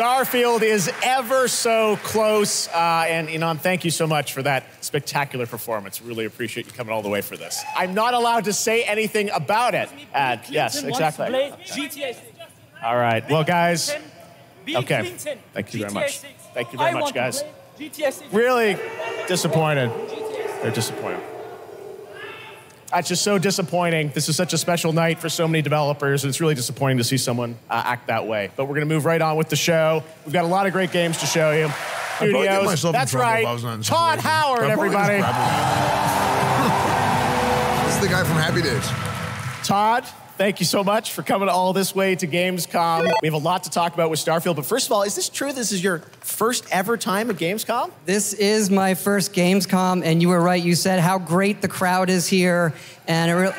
Starfield is ever so close. And Ynon, thank you so much for that spectacular performance. Really appreciate you coming all the way for this. I'm not allowed to say anything about it. Yes, exactly. GTA. All right. Well, guys. Okay. Thank you very much. Thank you very much, guys. Really disappointed. They're disappointed. That's just so disappointing. This is such a special night for so many developers, and it's really disappointing to see someone act that way. But we're going to move right on with the show. We've got a lot of great games to show you. Studios. That's right. Todd Howard, everybody. This is the guy from Happy Days. Todd, thank you so much for coming all this way to Gamescom. We have a lot to talk about with Starfield, but first of all, is this true? This is your first ever time at Gamescom? This is my first Gamescom, and you were right. You said how great the crowd is here, and it really...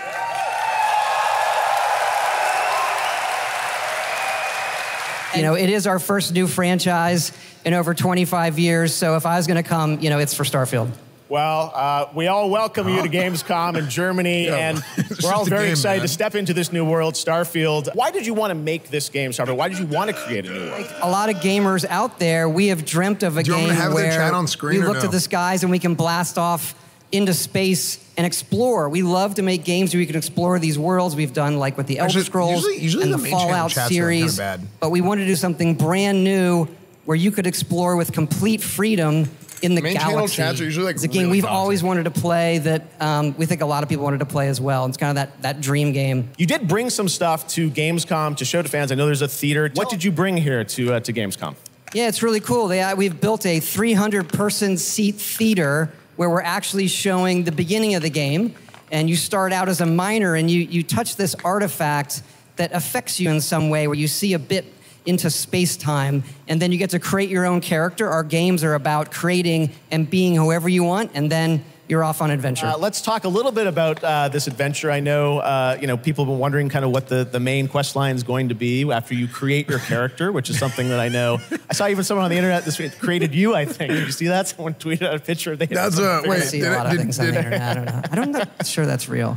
You know, it is our first new franchise in over 25 years, so if I was going to come, you know, it's for Starfield. Well, we all welcome you to Gamescom in Germany, and we're all very excited to step into this new world, Starfield. Why did you want to make this game, Starfield? Why did you want to create a new world? Like a lot of gamers out there, we have dreamt of a game where we look to the skies and we can blast off into space and explore. We love to make games where we can explore these worlds. We've done like with the Elder Scrolls and the Fallout series, but we wanted to do something brand new where you could explore with complete freedom in the galaxy. It's a game we've always wanted to play that we think a lot of people wanted to play as well. It's kind of that dream game. You did bring some stuff to Gamescom to show to fans. I know there's a theater. What did you bring here to Gamescom? Yeah, it's really cool. We've built a 300-person seat theater where we're actually showing the beginning of the game. And you start out as a miner and you touch this artifact that affects you in some way where you see a bit into space-time, and then you get to create your own character. Our games are about creating and being whoever you want, and then you're off on adventure. Let's talk a little bit about this adventure. I know, you know, people have been wondering kind of what the main quest line is going to be after you create your character, which is something that I know. I saw even someone on the internet this week created you, I think. Did you see that? Someone tweeted out a picture of the internet. That's a, wait, I see a lot of things on the internet. I don't know. I'm not sure that's real.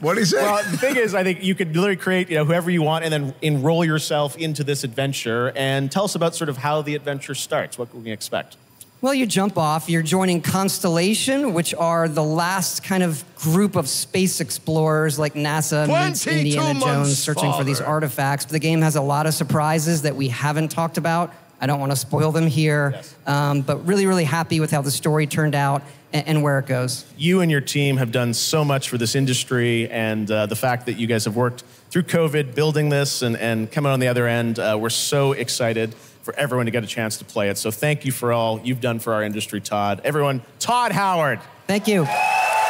What did he say? Well, the thing is, I think you could literally create, you know, whoever you want and then enroll yourself into this adventure. And tell us about sort of how the adventure starts. What can we expect? Well, you jump off, you're joining Constellation, which are the last kind of group of space explorers like NASA meets Indiana Jones searching for these artifacts. But the game has a lot of surprises that we haven't talked about. I don't want to spoil them here, but really, really happy with how the story turned out and where it goes. You and your team have done so much for this industry, and the fact that you guys have worked through COVID building this and coming on the other end, we're so excited for everyone to get a chance to play it. So thank you for all you've done for our industry, Todd. Everyone, Todd Howard. Thank you.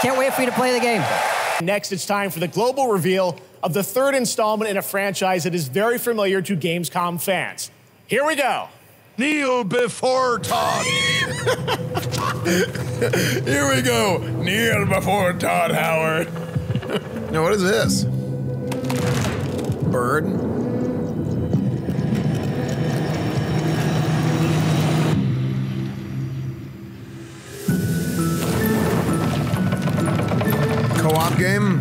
Can't wait for you to play the game. Next, it's time for the global reveal of the third installment in a franchise that is very familiar to Gamescom fans. Here we go. Kneel before Todd. Here we go. Kneel before Todd Howard. Now, what is this? Bird? Co-op game?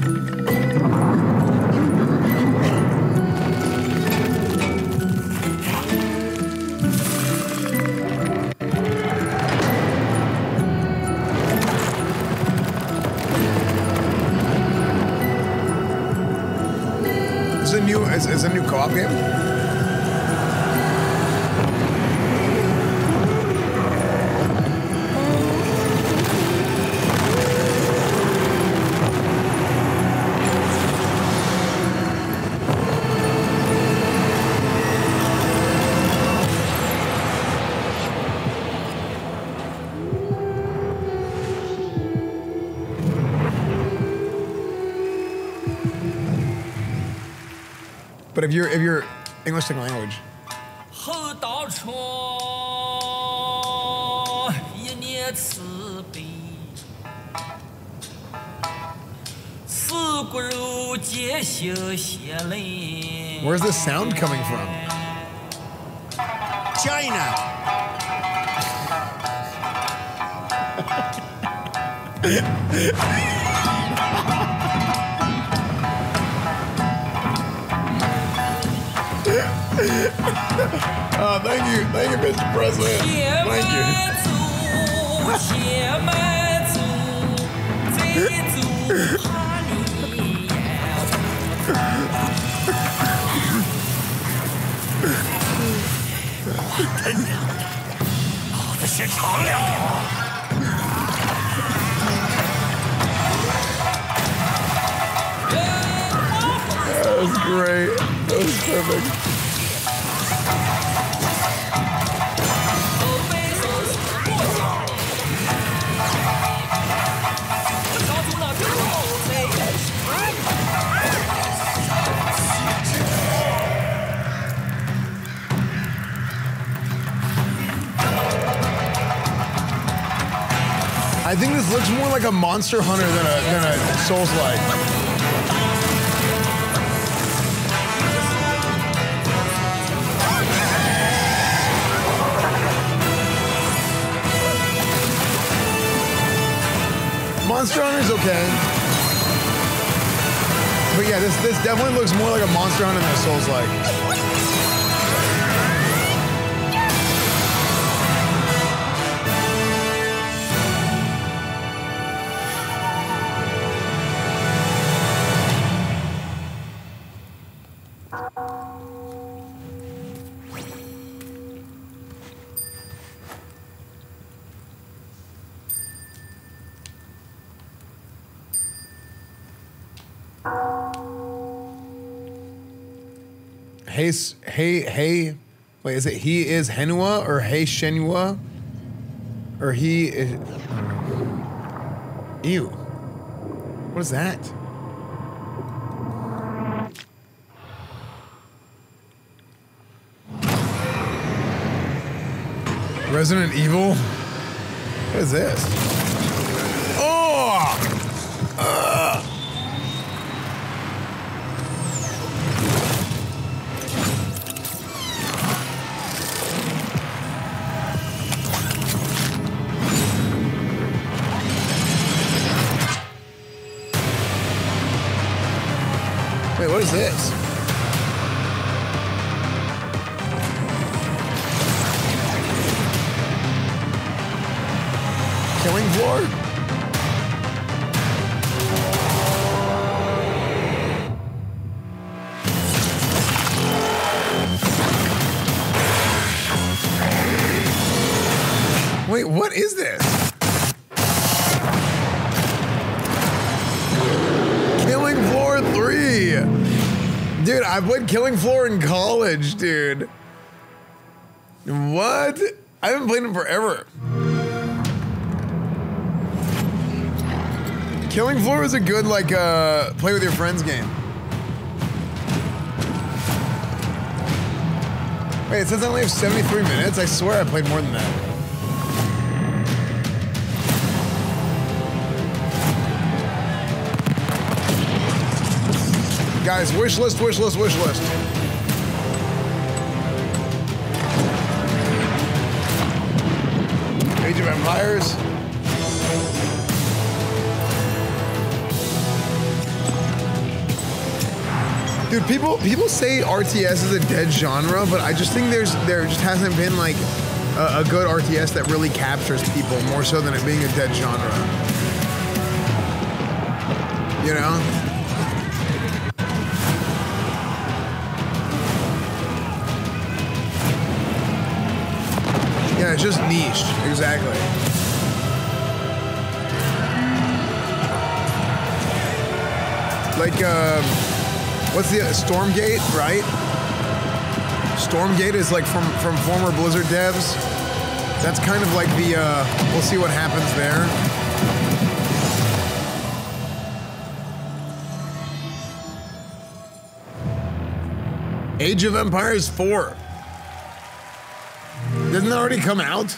It's a new co-op game? But if you're English second language. Where's this sound coming from? China. Thank you, Mr. President. Thank you. Oh, this shit's all out. That was great. That was perfect. I think this looks more like a Monster Hunter than a Souls-like. Monster Hunter's okay, but yeah, this definitely looks more like a Monster Hunter than a Souls-like. Hey, wait, is it he is Henua or hey Shenua? Or he is. Ew. What is that? Resident Evil? What is this? Oh! What is this? Killing floor? Wait, what is this? Killing floor 3! Dude, I played Killing Floor in college, dude. What? I haven't played it forever. Killing Floor is a good, like, play with your friends game. Wait, it says I only have 73 minutes. I swear I played more than that. Guys, wish list, wish list, wish list. Age of Empires. Dude, people say RTS is a dead genre, but I just think there just hasn't been like a good RTS that really captures people more so than it being a dead genre. You know? Yeah, it's just niche, exactly. Like, what's the Stormgate, right? Stormgate is like from former Blizzard devs. That's kind of like the, we'll see what happens there. Age of Empires 4. Didn't that already come out?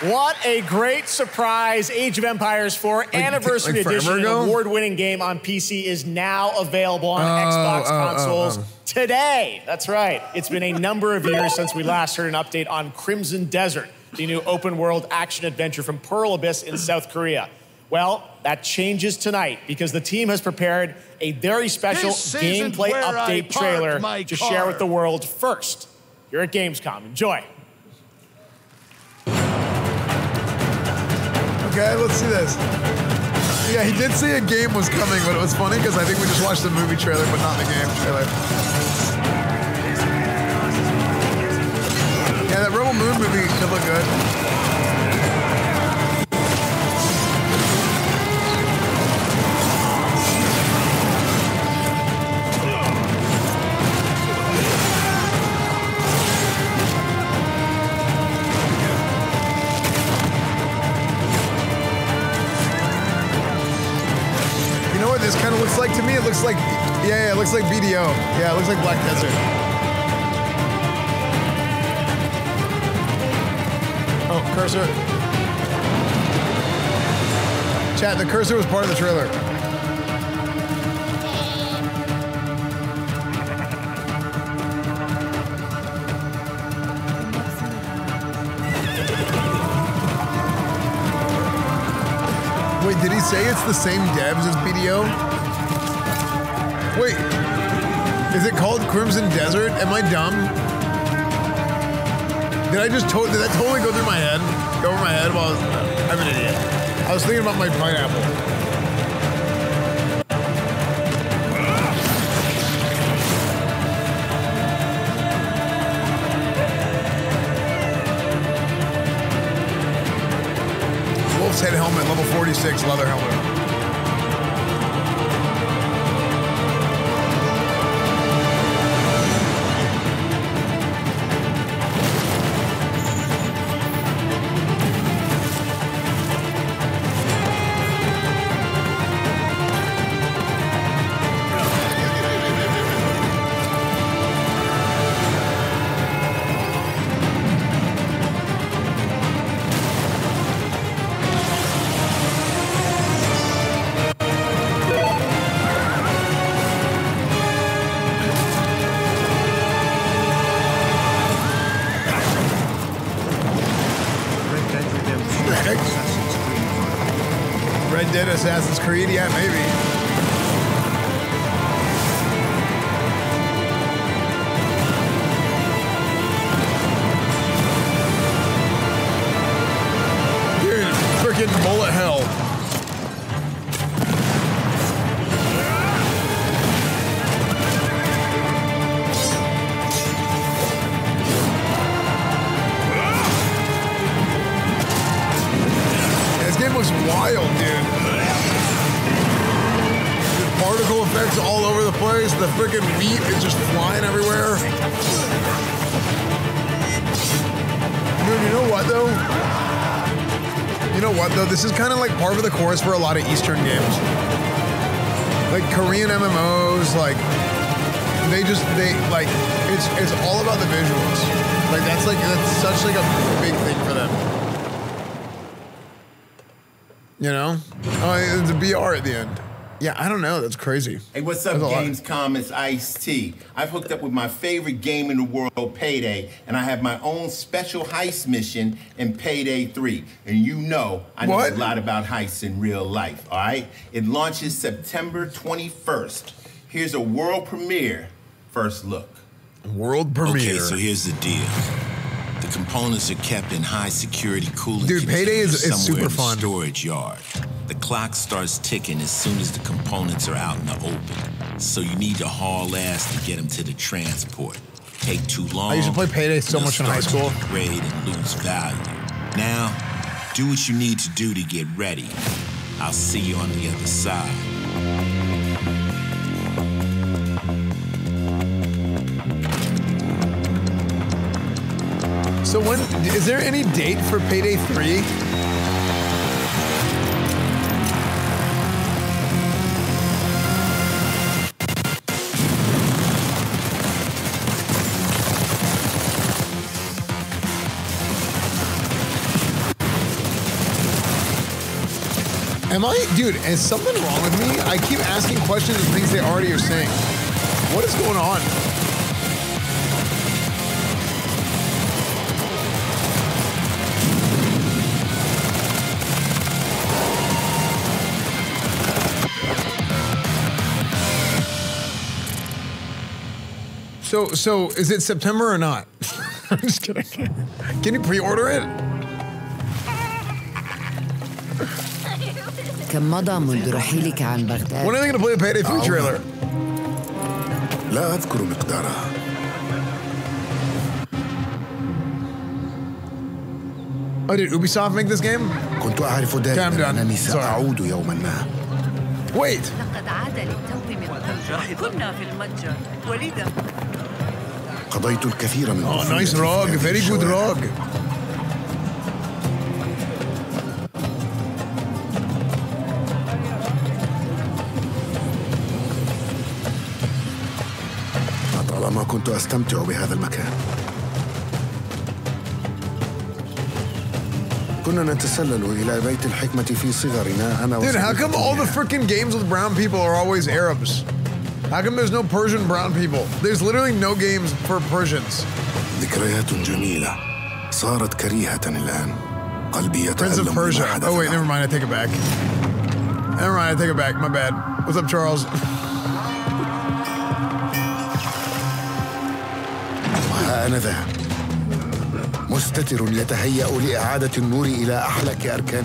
What a great surprise. Age of Empires 4 Anniversary Edition award-winning game on PC is now available on Xbox consoles today. That's right. It's been a number of years since we last heard an update on Crimson Desert, the new open-world action adventure from Pearl Abyss in South Korea. Well, that changes tonight because the team has prepared a very special gameplay update trailer to share with the world first. You're at Gamescom. Enjoy. Okay, let's see this. Yeah, he did say a game was coming, but it was funny because I think we just watched the movie trailer, but not the game trailer. Yeah, that Rebel Moon movie could look good. Like to me, it looks like, yeah, it looks like BDO. Yeah, it looks like Black Desert. Oh, cursor. Chat, the cursor was part of the trailer. Wait, did he say it's the same devs as BDO? Wait, is it called Crimson Desert? Am I dumb? Did that totally go through my head? Go over my head while I was, I'm an idiot. I was thinking about my pineapple. Wolf's head helmet, level 46, leather helmet. Assassin's Creed, yeah, maybe. Dude, freaking bullet hell. Yeah, this game looks wild, dude. Particle effects all over the place. The freaking meat is just flying everywhere. Dude, you know what though? You know what though? This is kind of like par for the course for a lot of Eastern games. Like Korean MMOs, like it's all about the visuals. Like that's such like a big thing for them. You know? Oh, it's a BR at the end. Yeah, I don't know. That's crazy. Hey, what's up, Gamescom? It's Ice-T. I've hooked up with my favorite game in the world, Payday, and I have my own special heist mission in Payday 3. And you know I know a lot about heists in real life, all right? It launches September 21st. Here's a world premiere first look. World premiere. Okay, so here's the deal. The components are kept in high security cooling. Dude, Payday is super fun. In the storage yard. The clock starts ticking as soon as the components are out in the open. So you need to haul ass to get them to the transport. Take too long. I used to play Payday so much in high school. Grade and lose value. Now, do what you need to do to get ready. I'll see you on the other side. So when, is there any date for Payday 3? Am I, dude, is something wrong with me? I keep asking questions and things they already are saying. What is going on? So is it September or not? I'm just kidding. Can you pre-order it? كم مضى منذ رحيلك عن بغداد؟ When are they gonna play the Payday 3 trailer? لا أذكر مقدارها. Oh, did Ubisoft make this game? كنت أعرف دائما أنني سأعود يوما ما. Wait. لقد عاد للتو من المتجر. كنا في المتجر وليدا. قضيت الكثير من. Oh, nice rug, very good rug. طالما كنت أستمتع بهذا المكان. Dude, how come all the freaking games with brown people are always Arabs? How come there's no Persian brown people? There's literally no games for Persians. Prince of Persia. Oh wait, never mind, I take it back. Never mind, I take it back, my bad. What's up, Charles? مستتر يتهيأ لإعادة النور إلى أحلك أركان.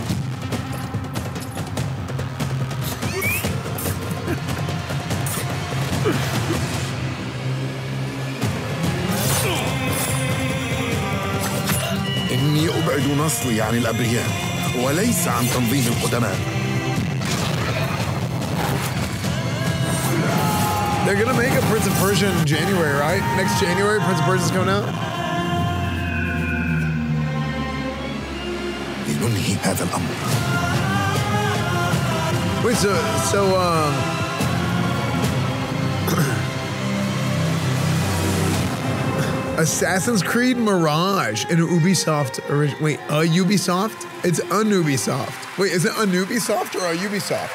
إني أبعد نصلي عن الأبرياء وليس عن تنظيم القدماء. They're gonna make a Prince of Persia in January, right? Next January, Prince of Persia's coming out. Wait, Assassin's Creed Mirage, an Ubisoft original. Wait, a Ubisoft? It's a Ubisoft. Wait, is it a Ubisoft or a Ubisoft?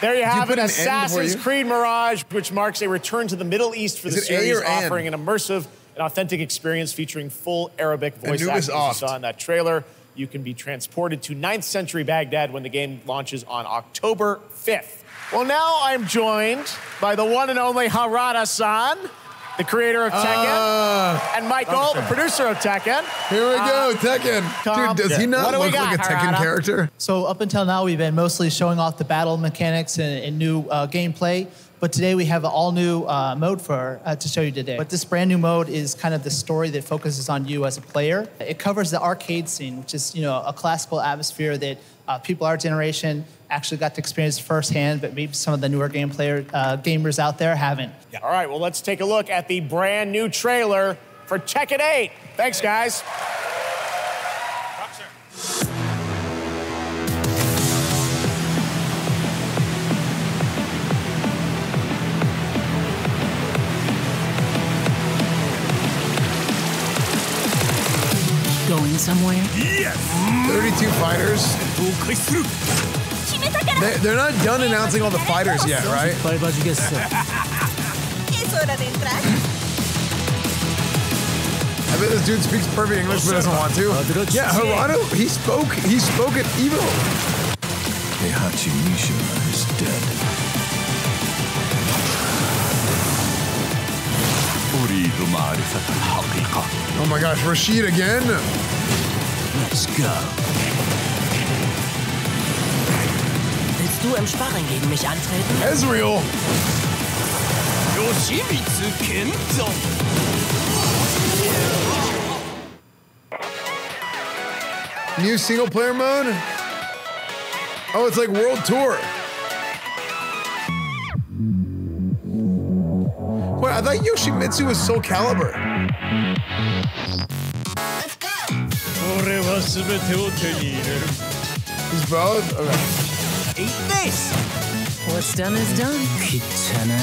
There you have it, Assassin's Creed Mirage, which marks a return to the Middle East for the series, offering an immersive an authentic experience featuring full Arabic voice acting. As you saw in that trailer, you can be transported to 9th century Baghdad when the game launches on October 5th. Well, now I'm joined by the one and only Harada-san, the creator of Tekken, and Michael, the producer of Tekken. Here we go, Tekken. Dude, does he not look like a Tekken character? So up until now, we've been mostly showing off the battle mechanics and new gameplay. But today we have an all-new mode for to show you today. But this brand new mode is kind of the story that focuses on you as a player. It covers the arcade scene, which is a classical atmosphere that people our generation actually got to experience firsthand, but maybe some of the newer game player gamers out there haven't. Yeah. All right, well, let's take a look at the brand new trailer for Tekken 8. Thanks, guys. Going somewhere? Yes! 32 fighters. They're not done announcing all the fighters yet, right? I bet this dude speaks perfect English but doesn't want to. Yeah, Harada, he spoke at Evo. Heihachi Misha is dead. Oh my gosh, Rashid again? Let's go. Willst du im Sparring gegen mich antreten? Ezreal. Yoshimitsu Kinzo. New single player mode? Oh, it's like World Tour. Wait, I thought Yoshimitsu was Soul Calibur. He's both? Okay. Eat this! What's done is done. Kitana.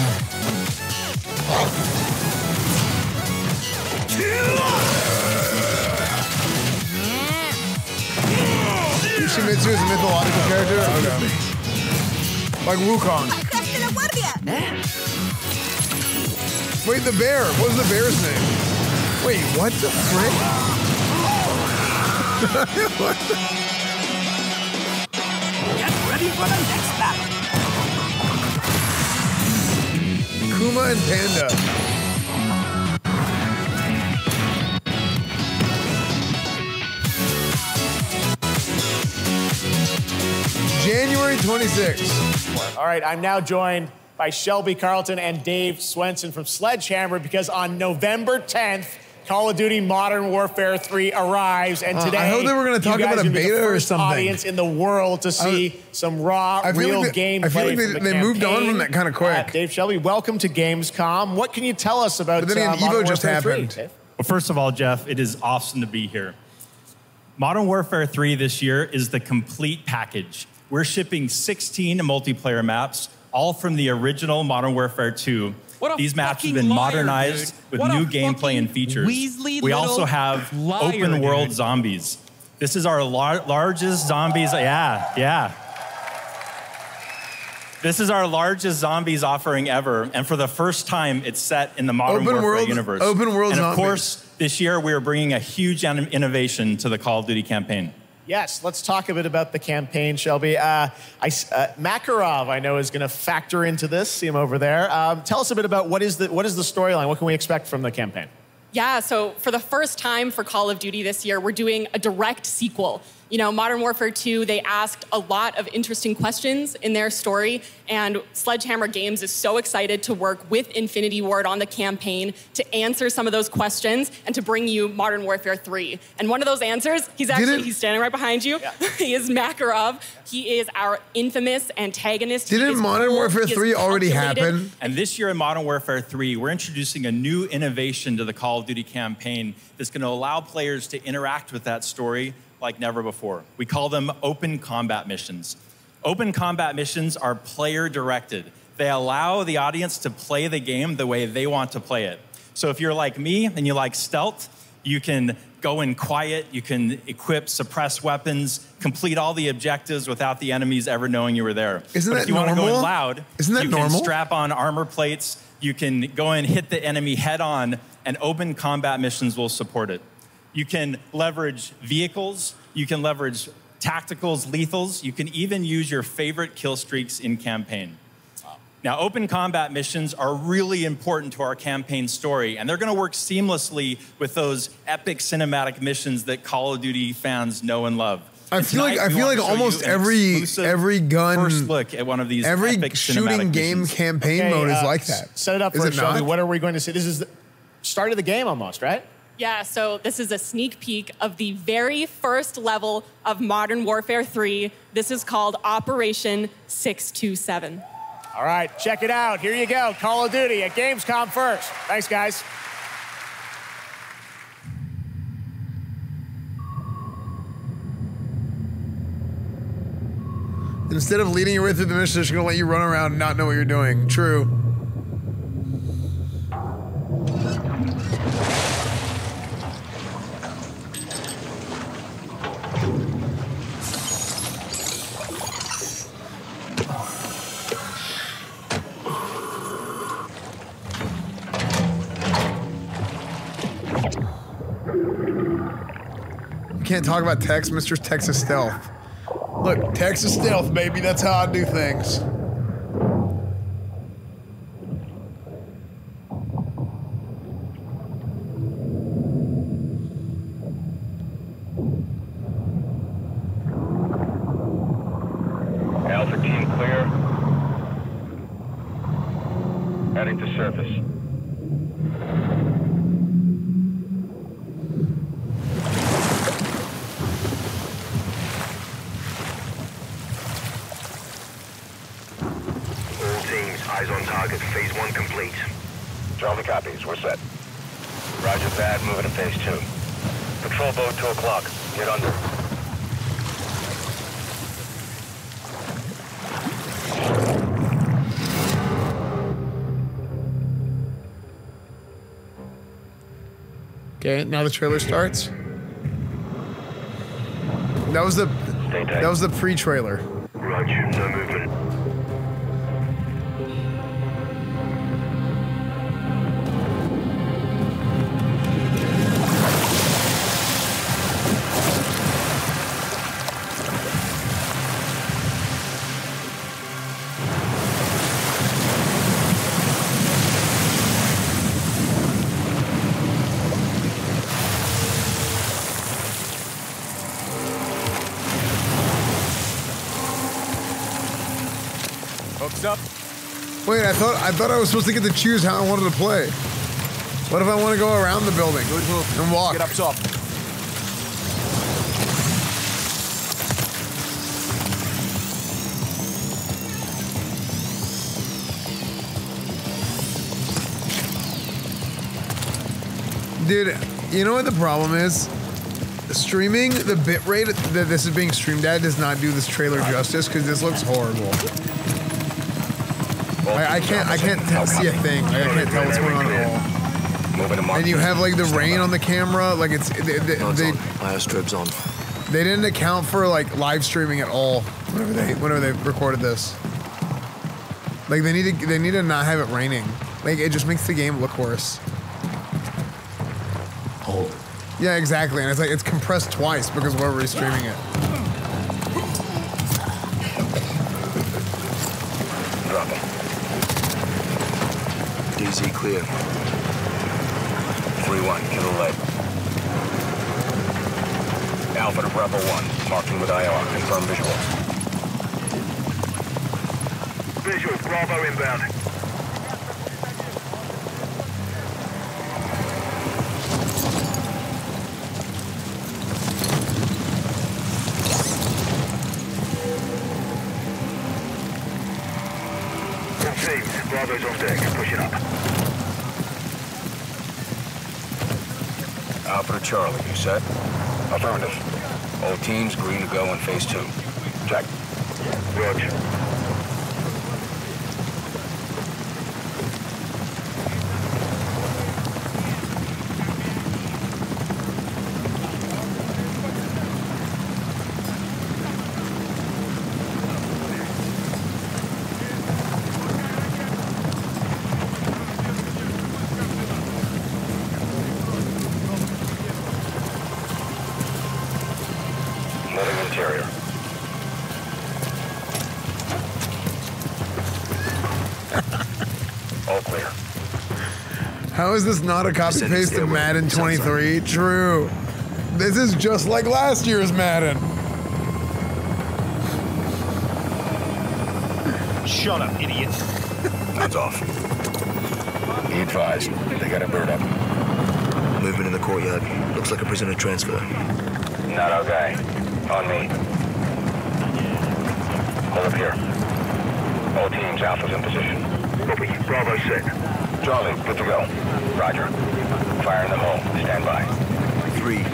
Yoshimitsu is a mythological character? Okay. Like Wukong. Wait, the bear. What was the bear's name? Wait, what the frick? What the? Get ready for the next battle. Puma and Panda. January 26th. All right, I'm now joined by Shelby Carleton and Dave Swenson from Sledgehammer because on November 10th, Call of Duty Modern Warfare 3 arrives, and today I hope they were going to talk about a beta or something. Audience in the world to see some raw, real gameplay. I feel like they moved on from that kind of quick. Dave, Shelby, welcome to Gamescom. What can you tell us about Modern Warfare 3? Well, first of all, Jeff, it is awesome to be here. Modern Warfare 3 this year is the complete package. We're shipping 16 multiplayer maps, all from the original Modern Warfare 2. These maps have been modernized with new gameplay and features. We also have open world zombies. This is our largest zombies, This is our largest zombies offering ever, and for the first time, it's set in the Modern Warfare universe. Open world zombies. And of course, this year, we are bringing a huge innovation to the Call of Duty campaign. Yes, let's talk a bit about the campaign, Shelby. Makarov, I know, is going to factor into this. See him over there. Tell us a bit about what is the storyline? What can we expect from the campaign? Yeah, so for the first time for Call of Duty this year, we're doing a direct sequel. You know, Modern Warfare 2, they asked a lot of interesting questions in their story, and Sledgehammer Games is so excited to work with Infinity Ward on the campaign to answer some of those questions and to bring you Modern Warfare 3. And one of those answers, he's standing right behind you. Yeah. He is Makarov. Yeah. He is our infamous antagonist. Didn't Modern Warfare 3 already happen? And this year in Modern Warfare 3, we're introducing a new innovation to the Call of Duty campaign that's going to allow players to interact with that story like never before. We call them open combat missions. Open combat missions are player-directed. They allow the audience to play the game the way they want to play it. So if you're like me and you like stealth, you can go in quiet, you can equip, suppress weapons, complete all the objectives without the enemies ever knowing you were there. Isn't that normal? But if you want to go in loud, you can strap on armor plates, you can go and hit the enemy head-on, and open combat missions will support it. You can leverage vehicles, you can leverage tacticals, lethals, you can even use your favorite kill streaks in campaign. Wow. Now, open combat missions are really important to our campaign story, and they're gonna work seamlessly with those epic cinematic missions that Call of Duty fans know and love. I feel like almost every gun first look at one of these every epic shooting game missions. Campaign mode is like that. Set it up for Shelby. What are we going to see? This is the start of the game almost, right? Yeah, so this is a sneak peek of the very first level of Modern Warfare 3. This is called Operation 627. All right, check it out. Here you go, Call of Duty at Gamescom first. Thanks, guys. Instead of leading your way through the mission, they're just gonna let you run around and not know what you're doing. True. Can't talk about text, Mr. Texas Stealth. Look, Texas Stealth, baby, that's how I do things. Alpha team clear. Heading to surface. Phase one complete. Charlie copies, we're set. Roger that, moving to phase two. Patrol boat 2 o'clock, get under. Okay, now the trailer starts. That was the pre-trailer. Roger, no movement. folks up. Wait, I thought I was supposed to get to choose how I wanted to play. What if I want to go around the building? Good move. And walk? Get up top. Dude, you know what the problem is? Streaming, the bitrate that this is being streamed at does not do this trailer justice, because this looks horrible. I can't see a thing. Like, I can't tell what's going on at all. And you have like the rain on the camera, like it's they didn't account for like live streaming at all whenever they recorded this. Like they need to not have it raining. Like it just makes the game look worse. Yeah, exactly, and it's like it's compressed twice because we're restreaming it. DZ clear. 3-1, Kilo Lake. Alpha to Bravo 1, marking with IR, confirm visual. Visual, Bravo inbound. Bravo's on deck, pushing up. Alpha to Charlie, you set? Affirmative. All teams, green to go in phase 2. Jack. Roger. How is this not a copy paste of Madden 23? True. This is just like last year's Madden. Shut up, idiot. That's off. Be advised, they got a bird up. Movement in the courtyard. Looks like a prisoner transfer. Not our guy. On me. Hold up here. All teams, Alpha's in position. Copy. Bravo set. Charlie, good to go. Roger. Fire in the hole. Stand by. 3, 2, 1.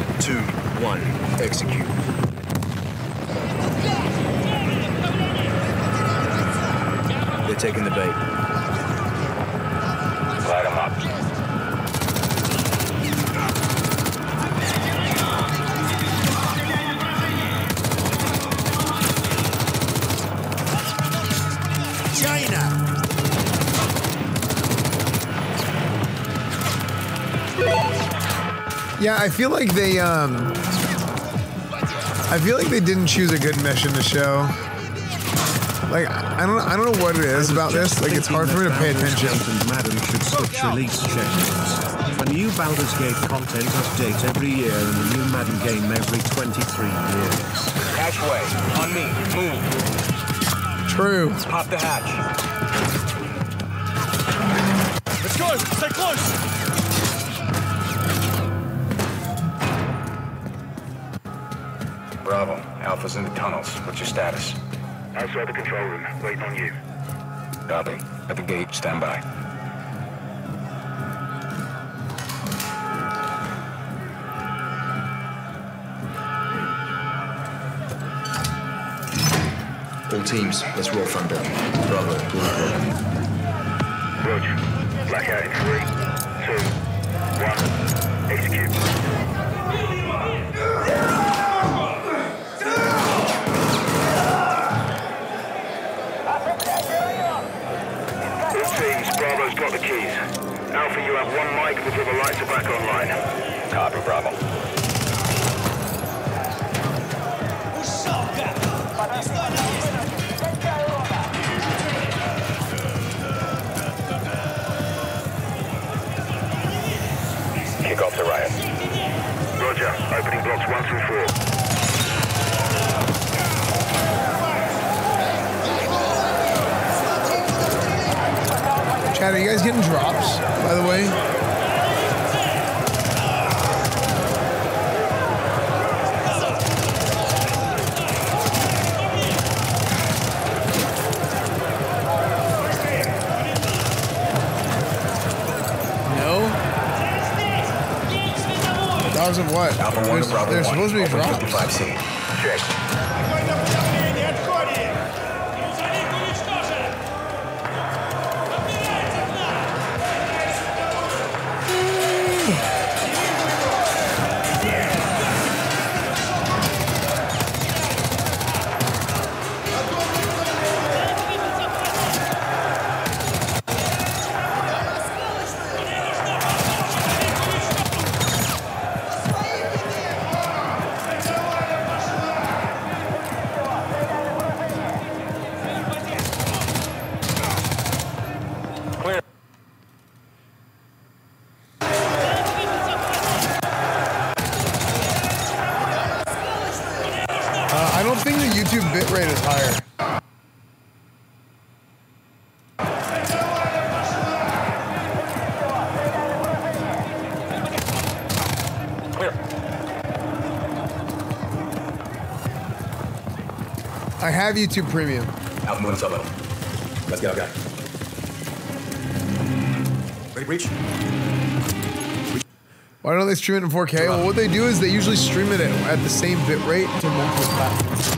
Execute. They're taking the bait. Light them up. China! Yeah, I feel like they didn't choose a good mission to show. Like, I don't know what it is about this. Like, it's hard for me to pay attention. Madden should switch release checklists. A new Baldur's Gate content update every year and a new Madden game every 23 years. Hatchway, on me, move. True. Let's pop the hatch. Let's go, stay close. Bravo. Alpha's in the tunnels. What's your status? Outside the control room. Waiting on you. Copy. At the gate. Stand by. All teams, let's roll thunder. Bravo. Roger. Blackout in 3, 2, 1. Execute. Got the keys. Alpha, you have one mic before the lights are back online. Copy, Bravo. Kick off the riot. Roger. Opening blocks 1 through 4. Matt, are you guys getting drops, by the way? Of what? They're supposed to be dropped. Have YouTube Premium. Let's get our guy. Ready, breach? Why don't they stream it in 4K? Well, what they do is they usually stream it at the same bit rate to multiple platforms.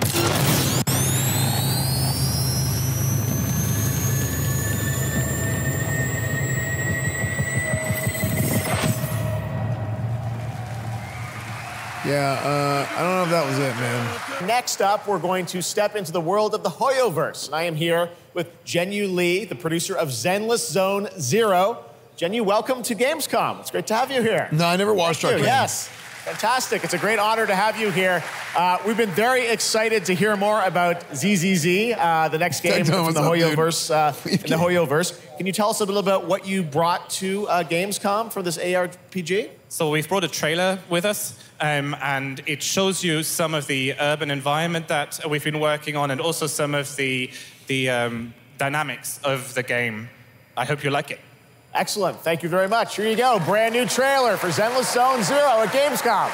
Yeah, I don't know if that was it, man. Next up, we're going to step into the world of the Hoyoverse. And I am here with Jenyu Lee, the producer of Zenless Zone Zero. Jenyu, welcome to Gamescom. It's great to have you here. No, I never watched our game. Yes, fantastic. It's a great honor to have you here. We've been very excited to hear more about ZZZ, the next game from the Hoyoverse. Can you tell us a little about what you brought to Gamescom for this ARPG? So we've brought a trailer with us, and it shows you some of the urban environment that we've been working on, and also some of the dynamics of the game. I hope you like it. Excellent. Thank you very much. Here you go. Brand new trailer for Zenless Zone Zero at Gamescom.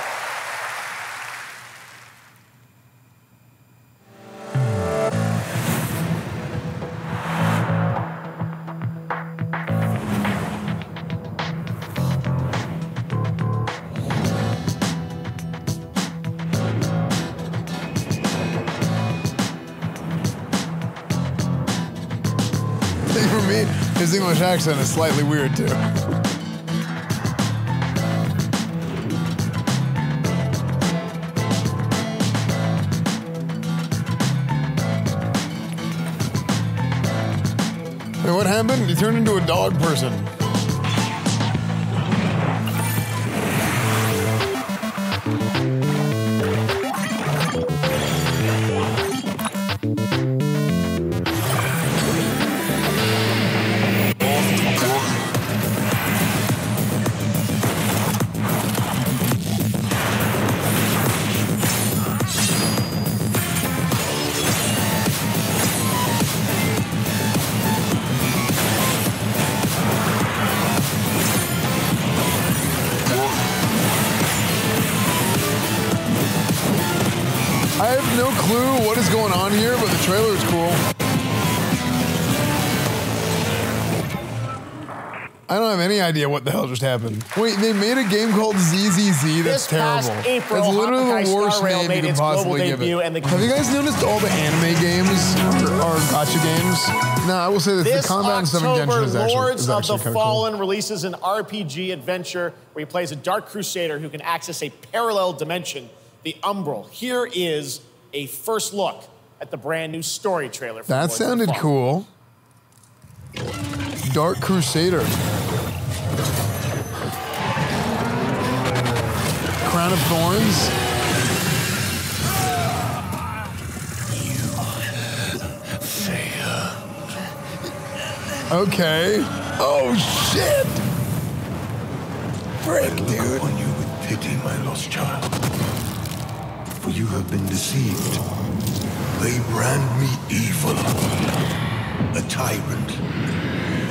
His English accent is slightly weird, too. Wait, what happened? He turned into a dog person. Idea what the hell just happened. Wait, they made a game called ZZZ. That's terrible. April, that's literally Hawkeye the worst name you can possibly give it. Have you guys noticed all the anime games are gacha games? No, I will say that the combat and stuff in Genshin is actually Lords of the Fallen releases an RPG adventure where he plays a dark crusader who can access a parallel dimension, the Umbral. Here is a first look at the brand new story trailer. For that sounded cool. Dark Crusader. Crown of Thorns. Okay. Oh shit! Frick, dude. I look on you with pity, my lost child. For you have been deceived. They brand me evil, a tyrant,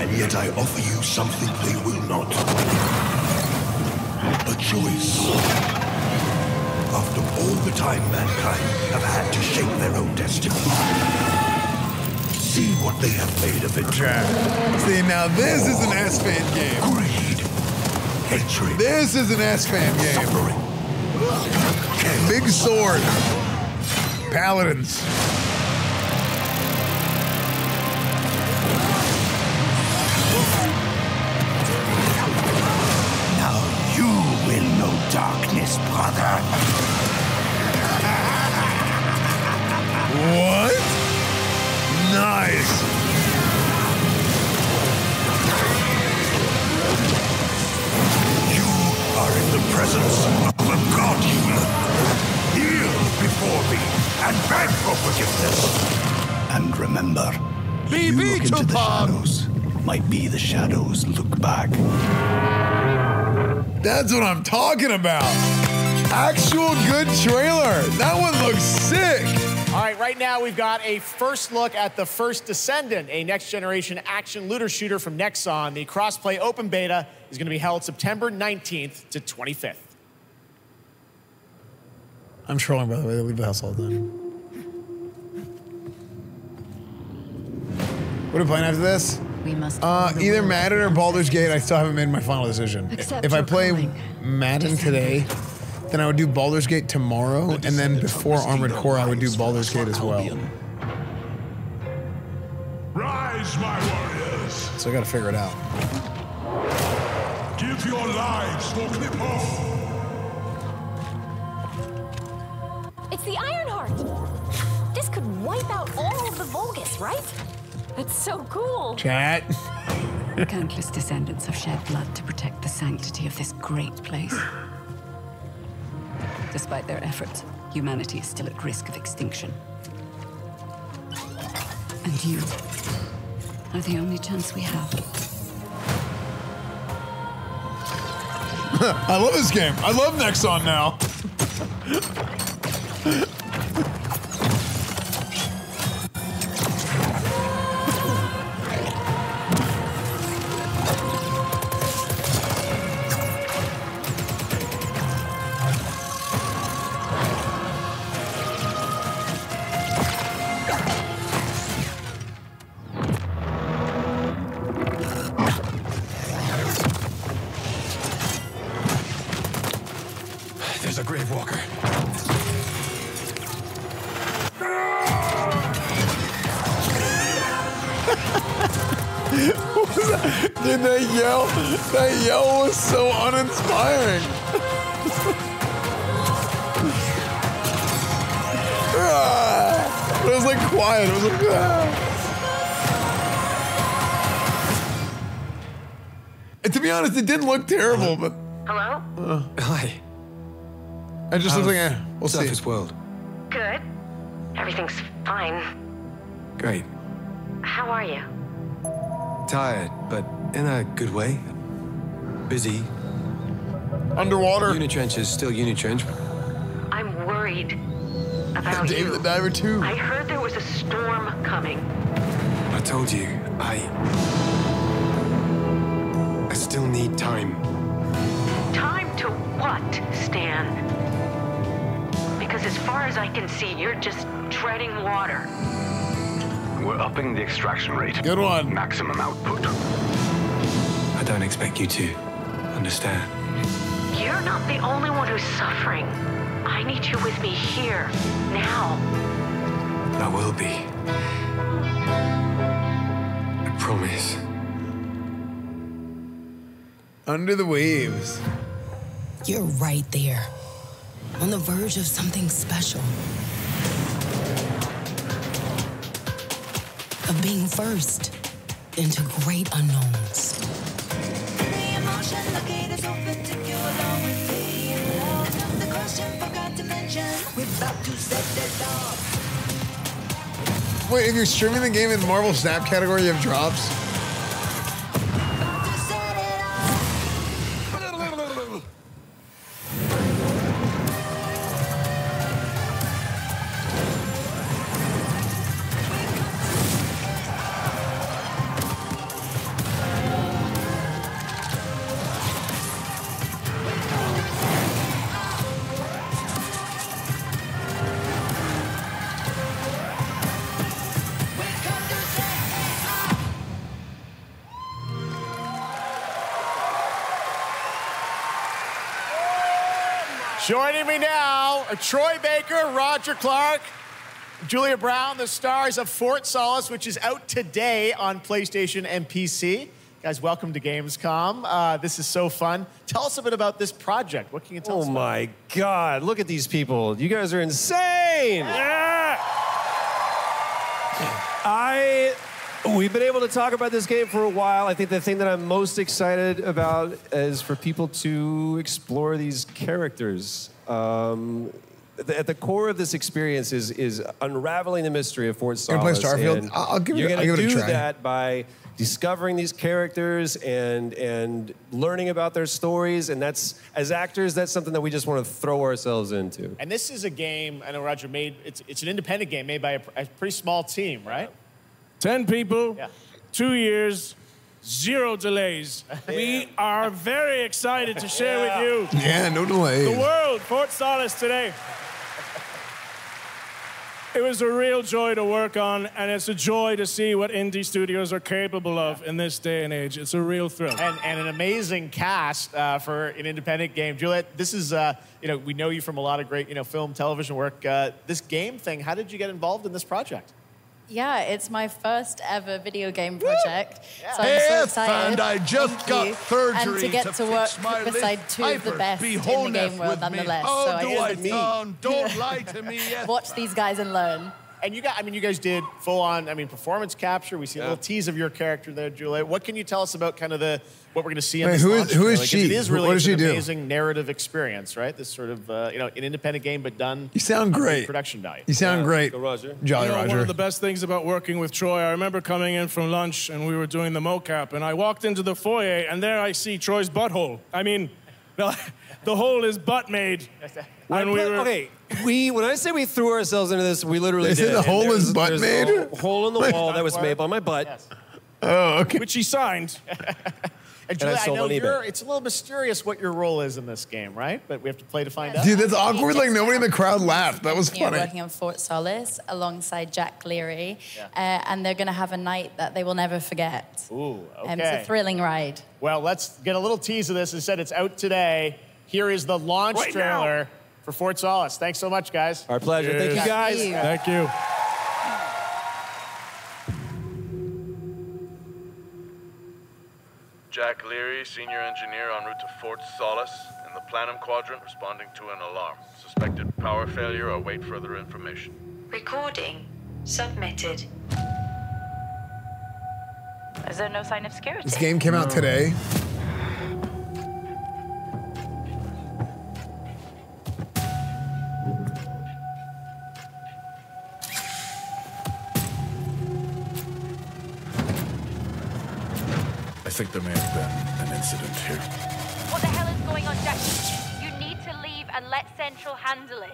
and Yet I offer you something they will not. A choice. After all the time mankind have had to shape their own destiny. See what they have made of it. See, now this is an S-Fan game. Greed. Hatred. This is an S-Fan game. Suffering. Big sword. Paladins. Now you will know darkness, brother. What? Nice. You are in the presence of the god healer. Kneel before me and beg for forgiveness. And remember, if you look into the shadows, might be the shadows look back. That's what I'm talking about. Actual good trailer. That one looks sick. All right, right now we've got a first look at The First Descendant, a next-generation action looter shooter from Nexon. The cross-play open beta is going to be held September 19th to 25th. I'm trolling, by the way. They leave the house all the time. What are we playing after this? We must either Madden or Baldur's Gate. I still haven't made my final decision. If I play Madden today, then I would do Baldur's Gate tomorrow, and then before Armored Core, I would do Baldur's Gate as well. Rise, my warriors! So I gotta figure it out. Give your lives for Kliphoff! It's the Ironheart! This could wipe out all of the Vulgus, right? It's so cool. Chat. Countless descendants have shed blood to protect the sanctity of this great place. Despite their efforts, humanity is still at risk of extinction. And you are the only chance we have. I love this game. I love Nexon now. That yell was so uninspiring. It was like quiet. It was like. And to be honest, it didn't look terrible, but. Hello. Hi. I just looked like a. We'll see. Surface world. Good. Everything's fine. Great. How are you? Tired, but in a good way. Busy. Underwater. Unitrench is still Unitrench. I'm worried about Dave you. The Diver too. I heard there was a storm coming. I told you, I still need time. Time to what, Stan? Because as far as I can see, you're just treading water. We're upping the extraction rate. Good one. Maximum output. I don't expect you to understand. You're not the only one who's suffering. I need you with me here, now. I will be. I promise. Under the waves. You're right there, on the verge of something special. Of being first into great unknowns. Wait, if you're streaming the game in the Marvel Snap category, you have drops? Joining me now, Troy Baker, Roger Clark, Julia Brown, the stars of Fort Solace, which is out today on PlayStation and PC. Guys, welcome to Gamescom. This is so fun. Tell us a bit about this project. What can you tell us about? Oh my God, look at these people. You guys are insane. Yeah. We've been able to talk about this game for a while. I think the thing that I'm most excited about is for people to explore these characters. At the core of this experience is unraveling the mystery of Fort Solace. You're going to play Starfield? I'll give it a try. That by discovering these characters and learning about their stories, and that's, as actors, that's something that we just want to throw ourselves into. And this is a game, I know Roger made, it's an independent game made by a pretty small team, right? 10 people, yeah. 2 years, 0 delays. Yeah. We are very excited to share with you. Yeah, no delays. The world, Fort Solace today. It was a real joy to work on, and it's a joy to see what indie studios are capable of in this day and age. It's a real thrill. And an amazing cast for an independent game. Juliet, this is, you know, we know you from a lot of great, you know, film, television work. This game thing, how did you get involved in this project? Yeah, it's my first ever video game project, so I'm so excited. And I just got surgery and to get to work beside two of the best in the game world, nonetheless. Oh, so don't lie to me. Yes. Watch these guys and learn. And you got, I mean, you guys did full-on, I mean, performance capture. We see a little tease of your character there, Julia. What can you tell us about kind of the what we're going to see in this launch? Who is she? It is really an amazing narrative experience, right? This sort of, you know, an independent game, but done. You sound great. Production value. You sound great, Roger. Jolly Roger. One of the best things about working with Troy, I remember coming in from lunch and we were doing the mocap, and I walked into the foyer, and there I see Troy's butthole. I mean, the hole is butt-made. When we were... Okay. When I say we threw ourselves into this, we literally did. They said the hole is butt-made? There's a hole in the wall that was made by my butt. Yes. Oh, okay. Which he signed. And Julia, I know it's a little mysterious what your role is in this game, right? But we have to play to find out. Dude, that's awkward. Like, nobody in the crowd laughed. That was funny. Working on Fort Solace alongside Jack Leary, and they're going to have a night that they will never forget. Ooh, okay. It's a thrilling ride. Well, let's get a little tease of this. As I said, it's out today. Here is the launch trailer for Fort Solace. Thanks so much, guys. Our pleasure. Cheers. Thank you, guys. Thank you. Jack Leary, senior engineer en route to Fort Solace, in the Planum Quadrant, responding to an alarm. Suspected power failure. Await further information. Recording submitted. Is there no sign of scarcity? This game came out today. I think there may have been an incident here. What the hell is going on, Jack? You need to leave and let Central handle it.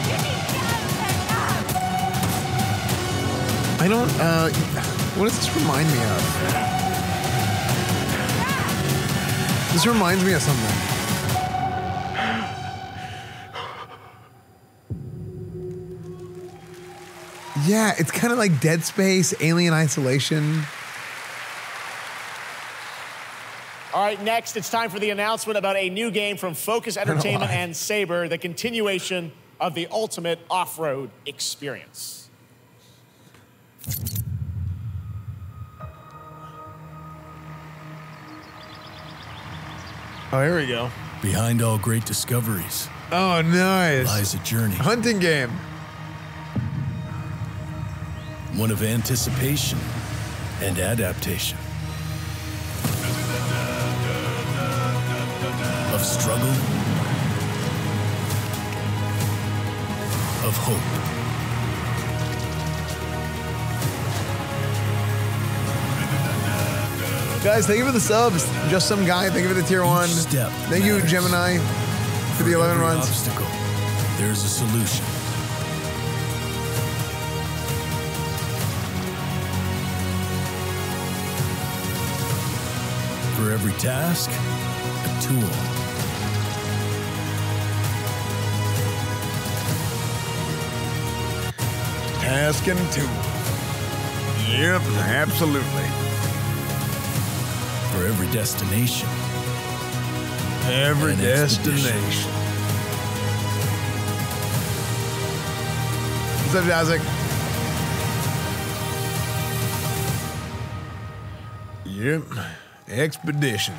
You need to get out of Central! I don't, what does this remind me of? Jack! This reminds me of something. Yeah, it's kind of like Dead Space, Alien Isolation. All right, next, it's time for the announcement about a new game from Focus Entertainment and Saber, the continuation of the ultimate off-road experience. Oh, here we go. Behind all great discoveries. Oh, nice. Lies a journey. Hunting game. One of anticipation and adaptation, of struggle, of hope. Guys, thank you for the subs. Just some guy, thank you for the tier 1. Thank you, Gemini, for the 11 runs. Obstacle, there's a solution. For every task, a tool. Task and tool. Yep, absolutely. For every destination. Every destination. What's up, Isaac? Yep. Expeditions.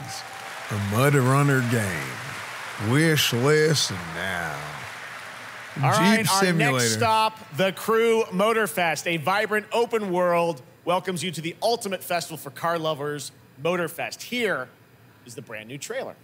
A Mud Runner game. Wish list now. All right, our next stop, The Crew Motorfest. A vibrant open world welcomes you to the ultimate festival for car lovers, Motorfest. Here is the brand new trailer.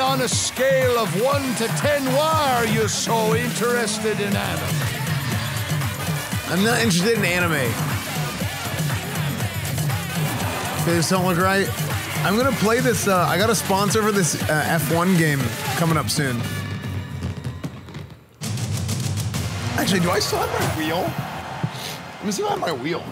On a scale of 1 to 10, why are you so interested in anime? I'm not interested in anime. This don't look right. I'm gonna play this. I got a sponsor for this F1 game coming up soon. Actually, do I still have my wheel? Let me see if I have my wheel.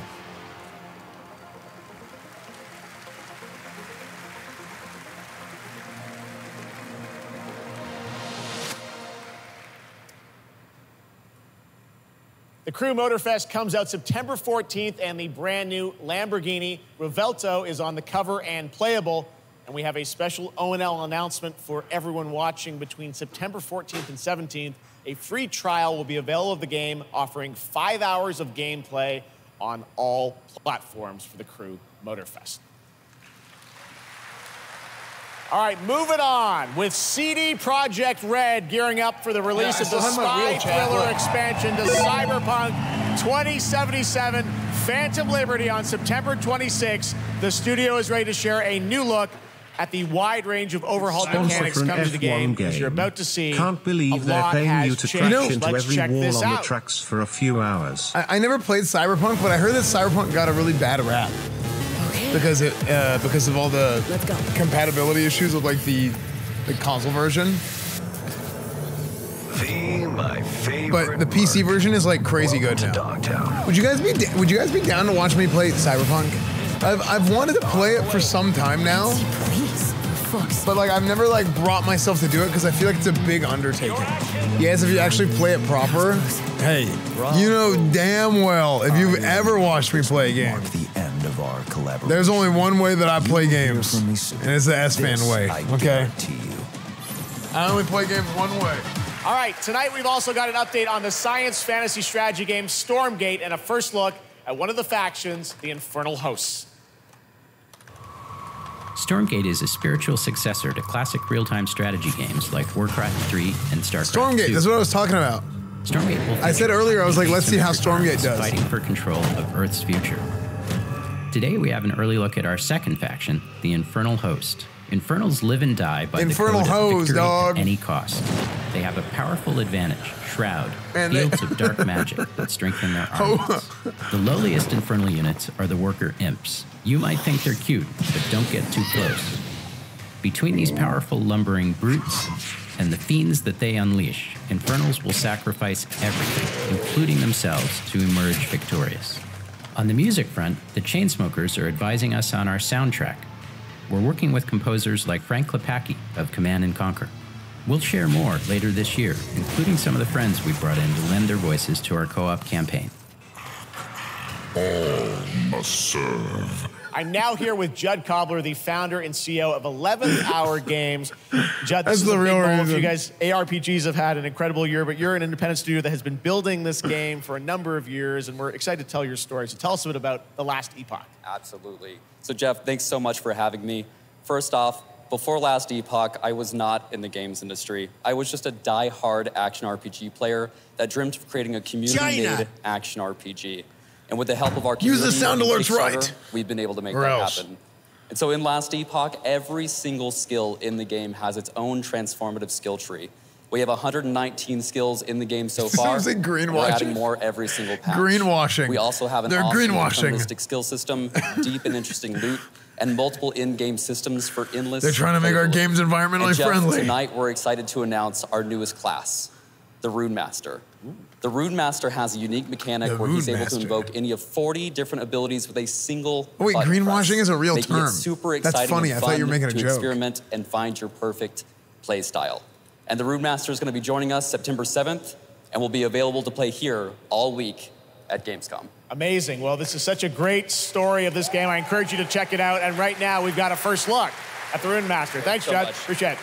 The Crew Motorfest comes out September 14th, and the brand new Lamborghini Revelto is on the cover and playable. And we have a special O&L announcement for everyone watching. Between September 14th and 17th, a free trial will be available of the game, offering 5 hours of gameplay on all platforms for the Crew Motorfest. All right, moving on with CD Projekt Red gearing up for the release of the spy thriller expansion to Cyberpunk 2077 Phantom Liberty on September 26th. The studio is ready to share a new look at the wide range of overhauled mechanics coming to the game. As you're about to see, can't believe they're paying you to crash into every wall on the tracks for a few hours. I never played Cyberpunk, but I heard that Cyberpunk got a really bad rap. Because of all the compatibility issues with like the console version. But the PC version is like crazy good now. Would you guys be down to watch me play Cyberpunk? I've wanted to play it for some time now, but like I've never like brought myself to do it because I feel like it's a big undertaking. Yes, if you actually play it proper, hey, you know damn well if you've ever watched me play a game. There's only one way that I play games, and it's the S-Fan way, okay? I only play games one way. All right, tonight we've also got an update on the science fantasy strategy game Stormgate and a first look at one of the factions, the Infernal Hosts. Stormgate is a spiritual successor to classic real-time strategy games like Warcraft 3 and StarCraft 2. Stormgate, that's what I was talking about. Stormgate will I said earlier, I was like, let's see how Stormgate does. Fighting for control of Earth's future. Today, we have an early look at our second faction, the Infernal Host. Infernals live and die by the code of victory at any cost. They have a powerful advantage, Shroud, fields of dark magic that strengthen their armies. The lowliest Infernal units are the worker imps. You might think they're cute, but don't get too close. Between these powerful lumbering brutes and the fiends that they unleash, Infernals will sacrifice everything, including themselves, to emerge victorious. On the music front, the Chainsmokers are advising us on our soundtrack. We're working with composers like Frank Klepacki of Command & Conquer. We'll share more later this year, including some of the friends we brought in to lend their voices to our co-op campaign. All must serve. I'm now here with Judd Cobbler, the founder and CEO of 11th Hour Games. Judd, this is the real reason. You guys, ARPGs have had an incredible year, but you're an independent studio that has been building this game for a number of years, and we're excited to tell your story. So tell us a bit about The Last Epoch. Absolutely. So Jeff, thanks so much for having me. First off, Before Last Epoch, I was not in the games industry. I was just a die-hard action RPG player that dreamt of creating a community-made action RPG. And with the help of our community, we've been able to make that happen. And so in Last Epoch, every single skill in the game has its own transformative skill tree. We have 119 skills in the game so far. This is greenwashing. We're adding more every single patch. Greenwashing. We also have an awesome skill system, deep and interesting loot, and multiple in-game systems for endless. They're trying to make our games environmentally friendly. Tonight, we're excited to announce our newest class, the Rune Master. The Rune Master has a unique mechanic where he's able to invoke any of 40 different abilities with a single greenwashing is a real term. That's funny. I thought you were making a joke. Experiment and find your perfect play style. And the Rune Master is going to be joining us September 7th, and will be available to play here all week at Gamescom. Amazing. Well, this is such a great story of this game. I encourage you to check it out. And right now, we've got a first look at the Rune Master. Thanks, Judd. Appreciate it.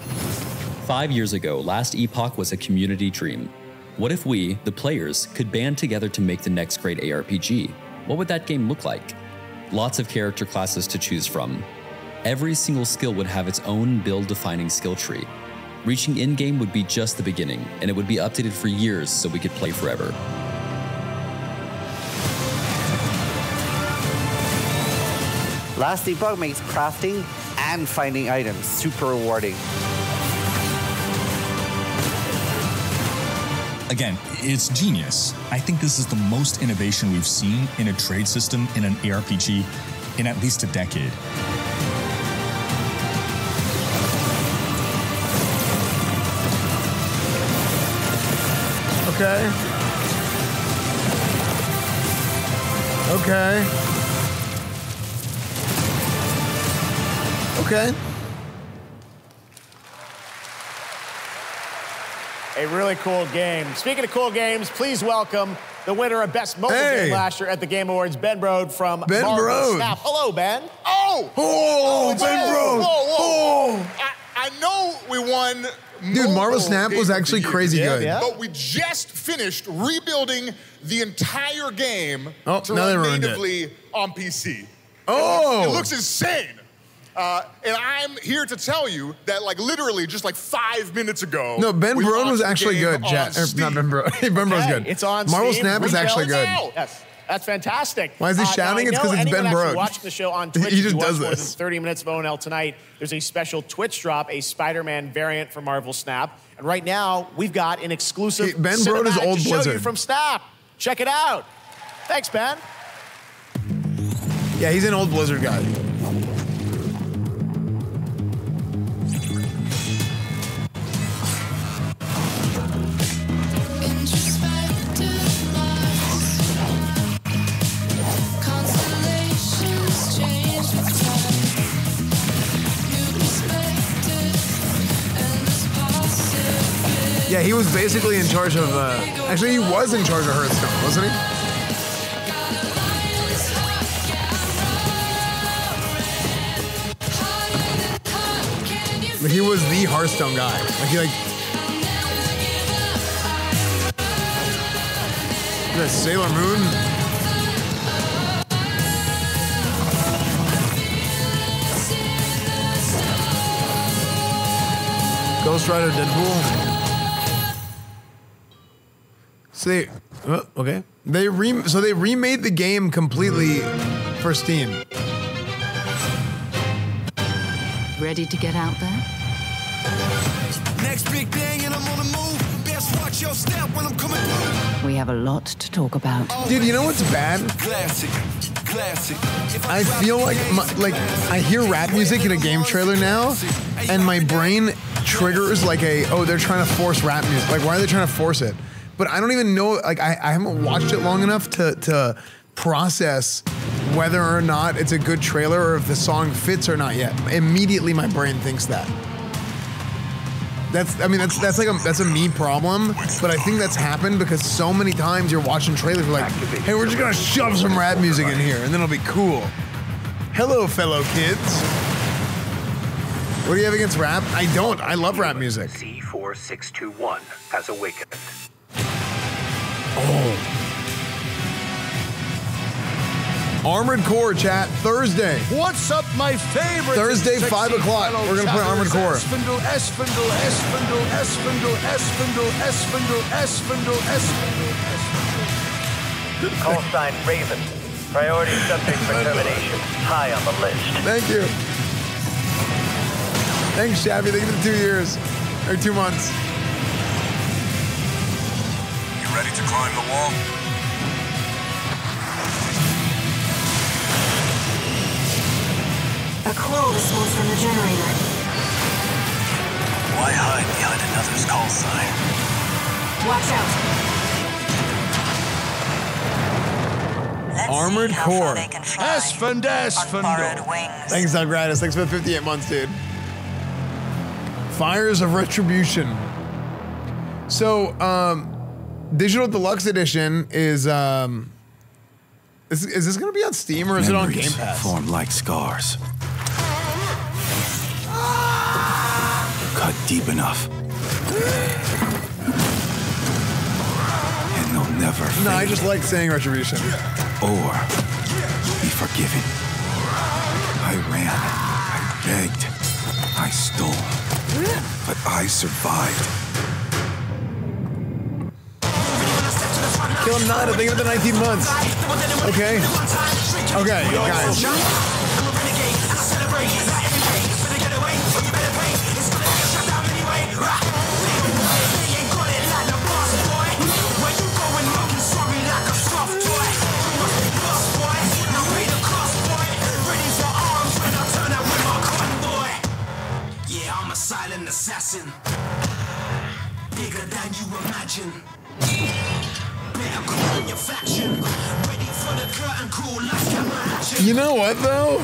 5 years ago, Last Epoch was a community dream. What if we, the players, could band together to make the next great ARPG? What would that game look like? Lots of character classes to choose from. Every single skill would have its own build-defining skill tree. Reaching in-game would be just the beginning, and it would be updated for years so we could play forever. Last Epoch makes crafting and finding items super rewarding. Again, it's genius. I think this is the most innovation we've seen in a trade system in an ARPG in at least a decade. Okay. Okay. Okay. A really cool game. Speaking of cool games, please welcome the winner of Best Mobile Game last year at the Game Awards, Ben Brode from Marvel Snap. Hello, Ben. Oh! Oh, Ben Brode! Whoa, whoa. Oh! I know we won. Dude, Marvel Snap was actually crazy good. Yeah. But we just finished rebuilding the entire game to run natively on PC. Oh! It looks insane. And I'm here to tell you that, like, literally just like 5 minutes ago. No, Ben Brode was actually good. Not Ben Brode. Ben Brode's good. It's on Marvel Snap is actually good. Yes. That's fantastic. Why is he shouting? It's because it's Ben Brode. Watch the show on Twitch. He just does this. More than 30 minutes of O&L tonight. There's a special Twitch drop, a Spider-Man variant for Marvel Snap, and right now we've got an exclusive Ben Brode is old Blizzard show you from Snap. Check it out. Thanks, Ben. Yeah, he's an old Blizzard guy. Yeah, he was basically in charge of, actually he was in charge of Hearthstone, wasn't he? But he was the Hearthstone guy. Like, he like... The Sailor Moon? Ghost Rider Deadpool? So they, okay. So they remade the game completely for Steam. Ready to get out there? Next big thing, and I'm on the move. Best watch your step when I'm coming through. We have a lot to talk about. Dude, you know what's bad? Classic. Classic. I feel like I hear rap music in a game trailer now, and my brain triggers like a they're trying to force rap music. Like, why are they trying to force it? But I don't even know, like, I haven't watched it long enough to process whether or not it's a good trailer or if the song fits or not yet. Immediately my brain thinks that. That's a me problem, but I think that's happened because so many times you're watching trailers, you're like, hey, we're just gonna shove some rap music in here and then it'll be cool. Hello, fellow kids. What do you have against rap? I don't, I love rap music. C4621 has awakened. Oh. Armored Core, chat, Thursday. What's up, my favorite? Thursday, 5 o'clock. We're going to play Armored Core. Esfindle, Esfindle, Esfindle, Esfindle, Esfindle, Esfindle, Esfindle, Esfindle. Call sign Raven. Priority subject for termination. High on the list. Thank you. Thanks, Shabby. Thank you for the 2 years. Or 2 months. You ready to climb the wall? A claw was sworn from the generator. Why hide behind another's call sign? Watch out. Let's Armored Core. Aspen, Aspen. Thanks, Doug Radis. Thanks for the 58 months, dude. Fires of Retribution. So, Digital Deluxe Edition is, is this going to be on Steam or is it on Game Pass? Form like scars. Cut deep enough. And they'll never fade. No, I just like saying retribution. Or be forgiven. I ran. I begged. I stole. But I survived. Kill him 9 at the end of the 19 months. Okay. Okay, guys. Silent assassin, bigger than you imagine. Better call in your faction. Ready for the curtain call, life camera action. You know what though?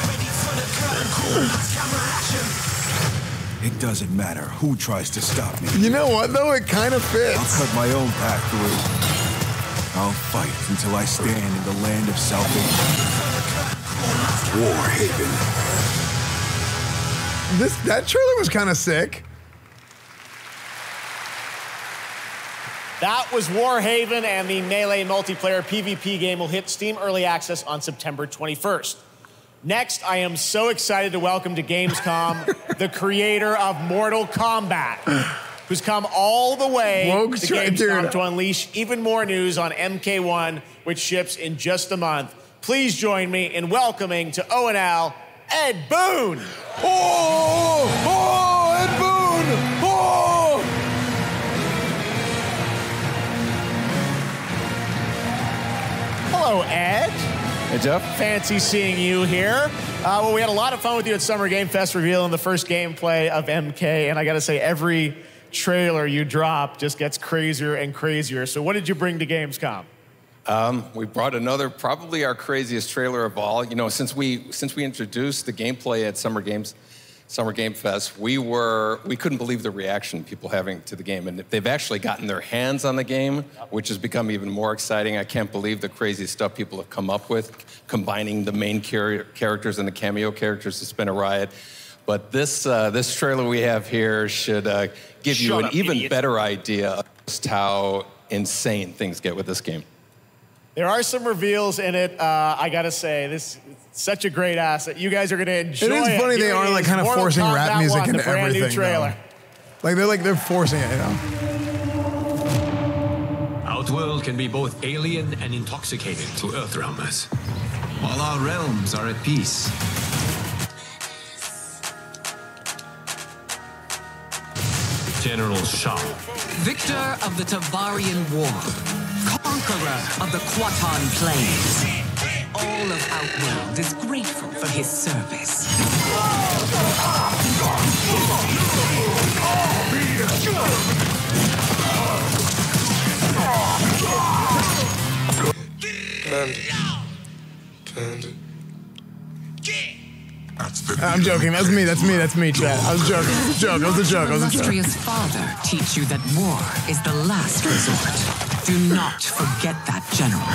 Ready for the curtain call, life camera action. It doesn't matter who tries to stop me. You know what though? It kind of fits. I'll cut my own path through. I'll fight until I stand in the land of salvation. Warhaven. That trailer was kind of sick. That was Warhaven, and the Melee multiplayer PvP game will hit Steam Early Access on September 21st. Next, I am so excited to welcome to Gamescom the creator of Mortal Kombat. Who's come all the way to GameStop to unleash even more news on MK1, which ships in just a month. Please join me in welcoming to O&L, Ed Boon. Oh, oh, Ed Boon, oh! Hello, Ed. Hey, Jeff. Fancy seeing you here. Well, we had a lot of fun with you at Summer Game Fest revealing the first gameplay of MK, and I gotta say, every trailer you drop just gets crazier and crazier. So what did you bring to Gamescom? We brought another, probably our craziest trailer of all. You know, since we introduced the gameplay at Summer Game Fest, we couldn't believe the reaction people having to the game, and they've actually gotten their hands on the game, which has become even more exciting. I can't believe the crazy stuff people have come up with, combining the main characters and the cameo characters to spin a riot. But this trailer we have here should give you an even better idea of just how insane things get with this game. There are some reveals in it. I gotta say, this is such a great asset. You guys are gonna enjoy it. It is funny they are like kind of forcing rap music into everything. New trailer. Like they're forcing it, you know. Outworld can be both alien and intoxicating to Earthrealmers. While our realms are at peace. General Shah. Victor of the Tavarian War. Conqueror of the Quaton Plains. All of Outworld is grateful for his service. I'm joking. That's me. That's me. That's me, chat. I was joking. It was a joke. It was a joke. It was a joke. Illustrious father teach you that war is the last resort. Do not forget that, General.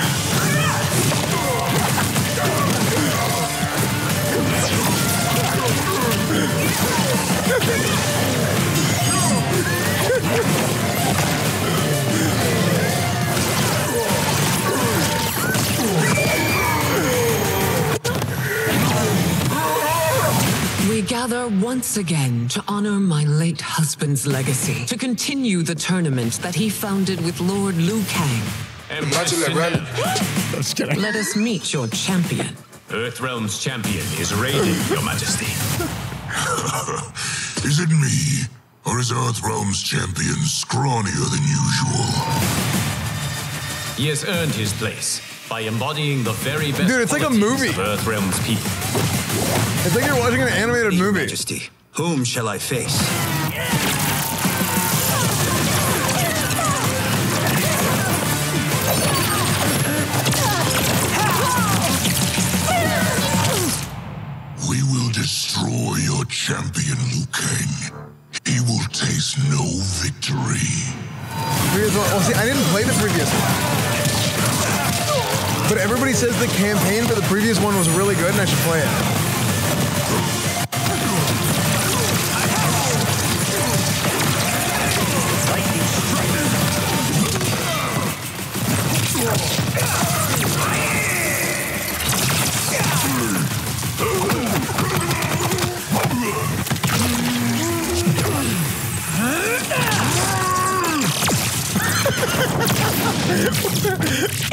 gather once again to honor my late husband's legacy, to continue the tournament that he founded with Lord Liu Kang. And let us meet your champion. Earthrealm's champion is raiding, Your Majesty. Is it me, or is Earthrealm's champion scrawnier than usual? He has earned his place by embodying the very best of Earthrealm's people. It's like you're watching an animated movie. Majesty, whom shall I face? We will destroy your champion, Liu Kang. He will taste no victory. Oh, see, I didn't play the previous one. But everybody says the campaign for the previous one was really good and I should play it.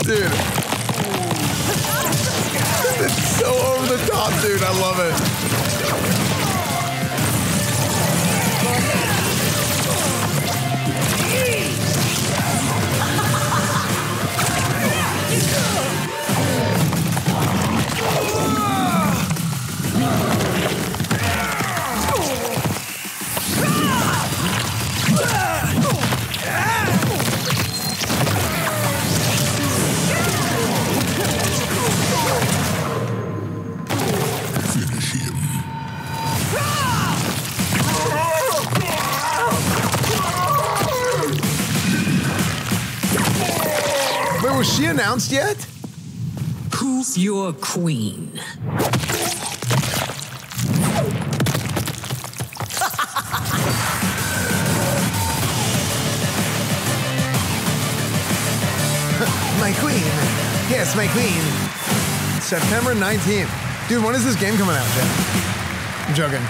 Dude. It's so over the top, dude. I love it. Was she announced yet? Who's your queen? My queen. Yes, my queen. September 19th. Dude, when is this game coming out, Jeff? I'm joking.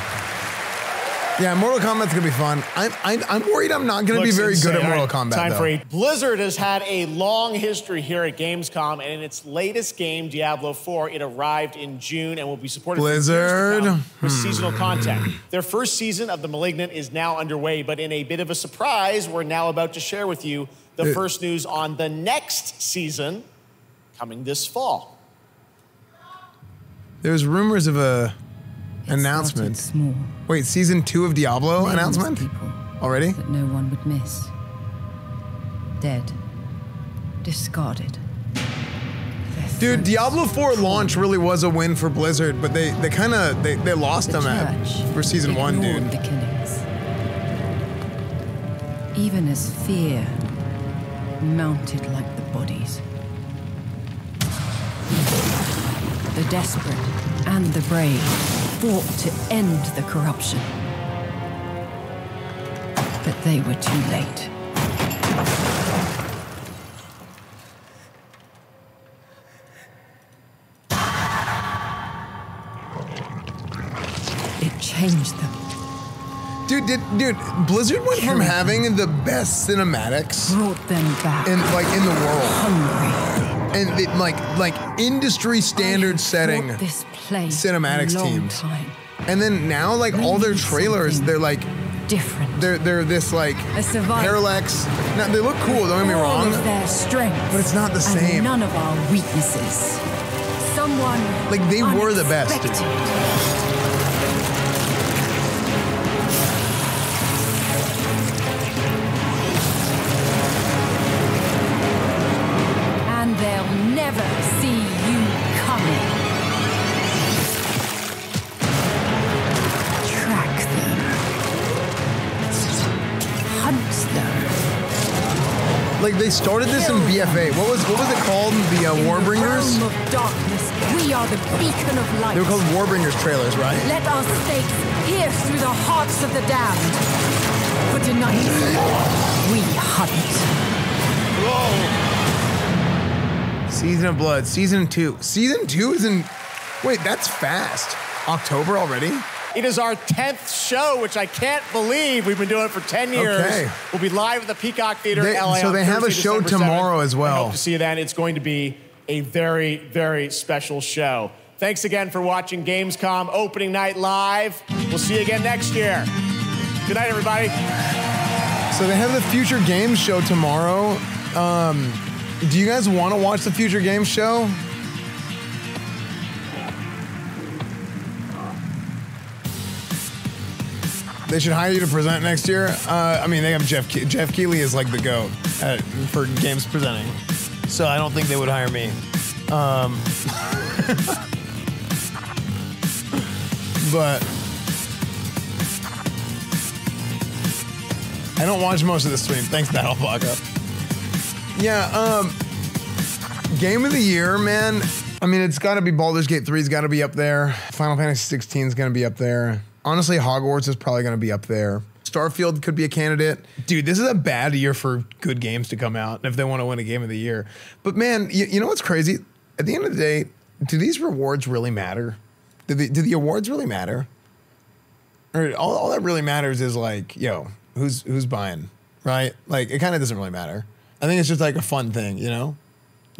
Yeah, Mortal Kombat's gonna be fun. I'm worried I'm not gonna be very good at Mortal Kombat. Time for eight. Blizzard has had a long history here at Gamescom, and in its latest game, Diablo 4, it arrived in June and will be supported for seasonal content. Their first season of The Malignant is now underway, but in a bit of a surprise, we're now about to share with you the first news on the next season coming this fall. There's rumors of a announcement. Wait, season 2 of Diablo announcement? Already? That no one would miss. Dead. Discarded. Dude, Diablo 4 launch really was a win for Blizzard, but they lost them for season 1, dude. Even as fear mounted like the bodies. The desperate and the brave fought to end the corruption. But they were too late. It changed them. Dude, Blizzard went from having the best cinematics brought them back in the world. Hungry. And like industry standard setting cinematics teams. And then now all their trailers, they're like different. They're this like parallax. Now they look cool, don't get me wrong. Their strengths, but it's not the same. None of our weaknesses. Someone like they were the best. Dude. Never see you coming. Track them. Hunt them. Like they started this in BFA. What was it called? The Warbringers? The realm of darkness, we are the beacon of light. They were called Warbringers trailers, right? Let our stakes pierce through the hearts of the damned. But tonight, we hunt. Whoa! Season of Blood, season 2. Season 2 is in, wait, that's fast. October already? It is our 10th show, which I can't believe. We've been doing it for 10 years. Okay. We'll be live at the Peacock Theater in LA. So they have a show tomorrow as well. I hope to see you then. It's going to be a very, very special show. Thanks again for watching Gamescom Opening Night Live. We'll see you again next year. Good night, everybody. So they have the Future Games Show tomorrow. Do you guys want to watch the Future Games Show? They should hire you to present next year. I mean, they have Jeff Keighley is like the GOAT for games presenting. So I don't think they would hire me. But I don't watch most of the stream. Thanks, Battle Baka. Yeah, game of the year, man. I mean, it's gotta be Baldur's Gate 3's gotta be up there. Final Fantasy 16's gonna be up there. Honestly, Hogwarts is probably going to be up there. Starfield could be a candidate. Dude, this is a bad year for good games to come out if they want to win a game of the year. But man, you know what's crazy? At the end of the day, do these rewards really matter? Do the awards really matter? Or all that really matters is like, yo, who's buying, right? Like, it kind of doesn't really matter. I think it's just like a fun thing, you know?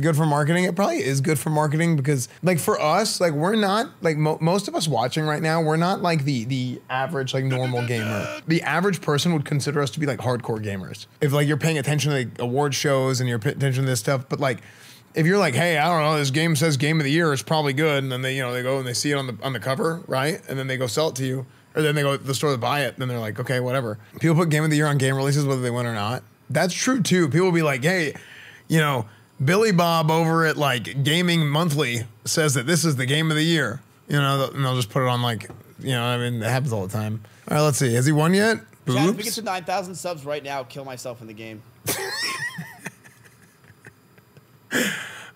Good for marketing. It probably is good for marketing because, like, for us, like, we're not like most of us watching right now. We're not like the average like normal gamer. The average person would consider us to be like hardcore gamers if like you're paying attention to like award shows and you're paying attention to this stuff. But like, if you're like, hey, I don't know, this game says game of the year, it's probably good, and then they they go and they see it on the cover, right, and then they go sell it to you, or then they go to the store to buy it, and then they're like, okay, whatever. People put game of the year on game releases whether they win or not. That's true too. People will be like, hey, Billy Bob over at like Gaming Monthly says that this is the game of the year, and they'll just put it on like, I mean, it happens all the time. All right, let's see. Has he won yet? Chad, if we get to 9,000 subs right now, kill myself in the game.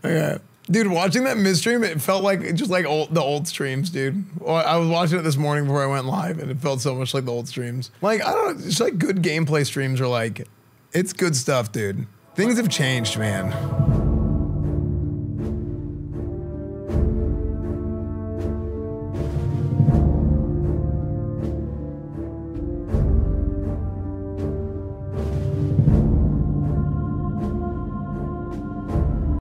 Okay. Dude, watching that midstream, it felt like just like the old streams, dude. I was watching it this morning before I went live, and it felt so much like the old streams. Like, I don't know, it's like good gameplay streams are like, it's good stuff, dude. Things have changed, man.